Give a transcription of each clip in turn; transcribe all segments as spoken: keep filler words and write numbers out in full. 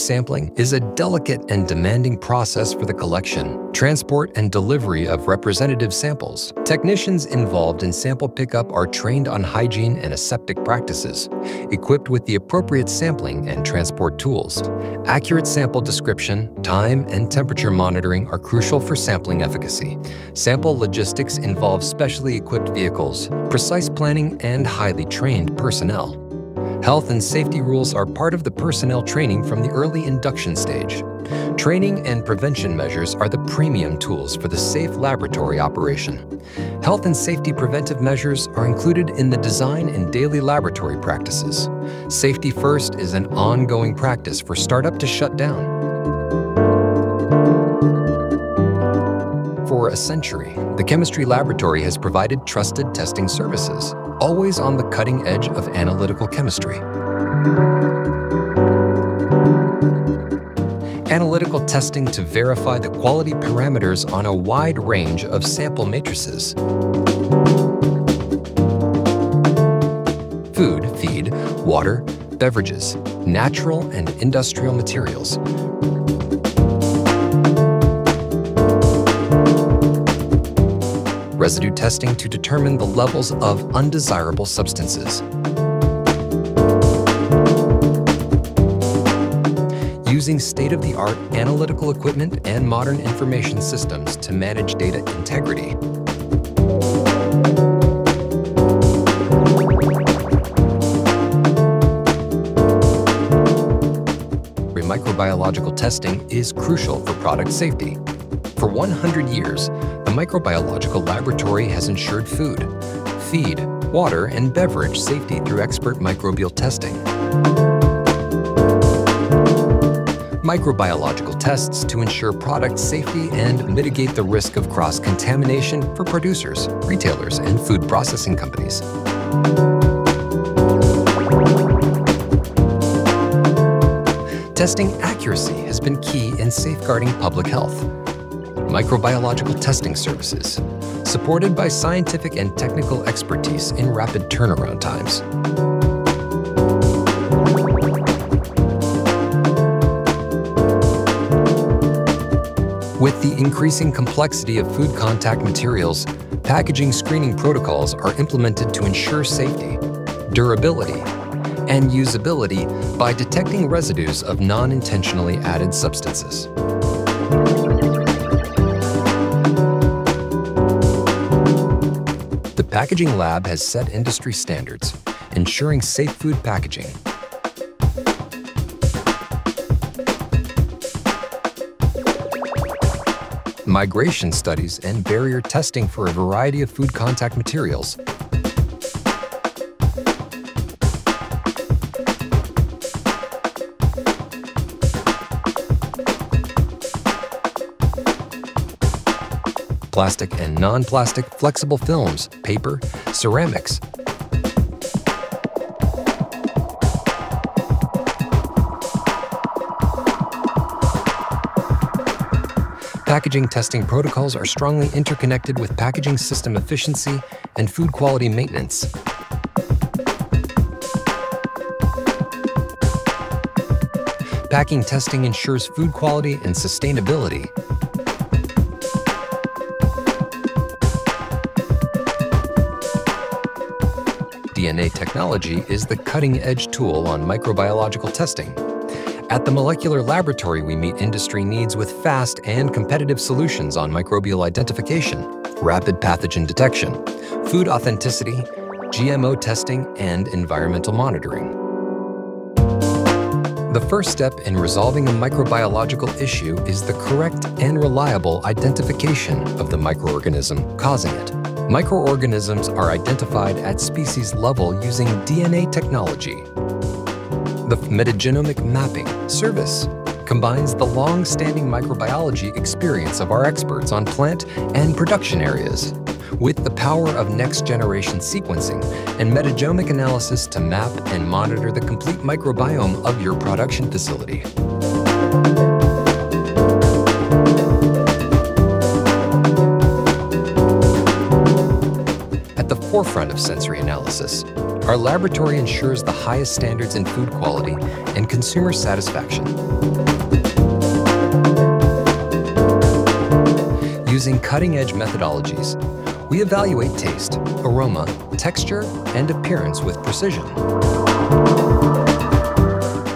sampling is a delicate and demanding process for the collection, transport, and delivery of representative samples. Technicians involved in sample pickup are trained on hygiene and aseptic practices, equipped with the appropriate sampling and transport tools. Accurate sample description, time, and temperature monitoring are crucial for sampling efficacy. Sample logistics involves specially equipped vehicles, precise planning, and highly trained personnel. Health and safety rules are part of the personnel training from the early induction stage. Training and prevention measures are the premium tools for the safe laboratory operation. Health and safety preventive measures are included in the design and daily laboratory practices. Safety first is an ongoing practice for startup to shut down. For a century, the chemistry laboratory has provided trusted testing services, always on the cutting edge of analytical chemistry. Analytical testing to verify the quality parameters on a wide range of sample matrices. Food, feed, water, beverages, natural and industrial materials, residue testing to determine the levels of undesirable substances. Using state-of-the-art analytical equipment and modern information systems to manage data integrity. Microbiological testing is crucial for product safety. For one hundred years, the microbiological laboratory has ensured food, feed, water, and beverage safety through expert microbial testing. Microbiological tests to ensure product safety and mitigate the risk of cross-contamination for producers, retailers, and food processing companies. Testing accuracy has been key in safeguarding public health. Microbiological testing services, supported by scientific and technical expertise in rapid turnaround times. With the increasing complexity of food contact materials, packaging screening protocols are implemented to ensure safety, durability, and usability by detecting residues of non-intentionally added substances. The packaging lab has set industry standards, ensuring safe food packaging. Migration studies and barrier testing for a variety of food contact materials. Plastic and non-plastic flexible films, paper, ceramics. Packaging testing protocols are strongly interconnected with packaging system efficiency and food quality maintenance. Packing testing ensures food quality and sustainability. D N A technology is the cutting-edge tool on microbiological testing. At the molecular laboratory, we meet industry needs with fast and competitive solutions on microbial identification, rapid pathogen detection, food authenticity, G M O testing, and environmental monitoring. The first step in resolving a microbiological issue is the correct and reliable identification of the microorganism causing it. Microorganisms are identified at species level using D N A technology. The metagenomic mapping service combines the long-standing microbiology experience of our experts on plant and production areas with the power of next-generation sequencing and metagenomic analysis to map and monitor the complete microbiome of your production facility. At the forefront of sensory analysis Our laboratory ensures the highest standards in food quality and consumer satisfaction. Using cutting-edge methodologies, we evaluate taste, aroma, texture, and appearance with precision.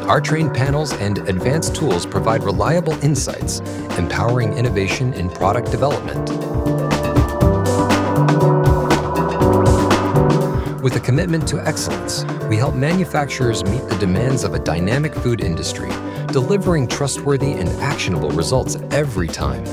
Our trained panels and advanced tools provide reliable insights, empowering innovation in product development. With a commitment to excellence, we help manufacturers meet the demands of a dynamic food industry, delivering trustworthy and actionable results every time.